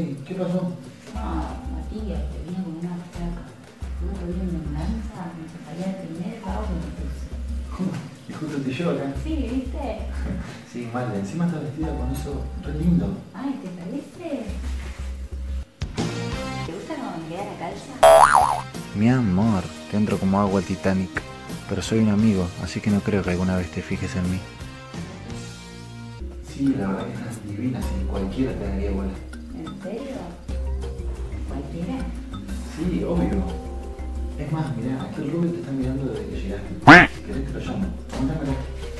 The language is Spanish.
Sí, ¿qué pasó? Ah, Matías, que venía con una placa. No te vino en lanza, me salía de primer lado que me puse. Y justo te llevo acá. Sí, ¿viste? Sí, mal, encima está vestida con eso re lindo. Ay, ¿te parece? ¿Te gusta cómo me queda la calza? Mi amor, te entro como agua al Titanic. Pero soy un amigo, así que no creo que alguna vez te fijes en mí. Sí, la verdad que estás divina, si cualquiera te daría bola. ¿En serio? ¿Cualquiera? Sí, obvio. Es más, mirá, aquel Rubén te está mirando desde que llegaste. Si querés te lo llamo. Cuéntamelo.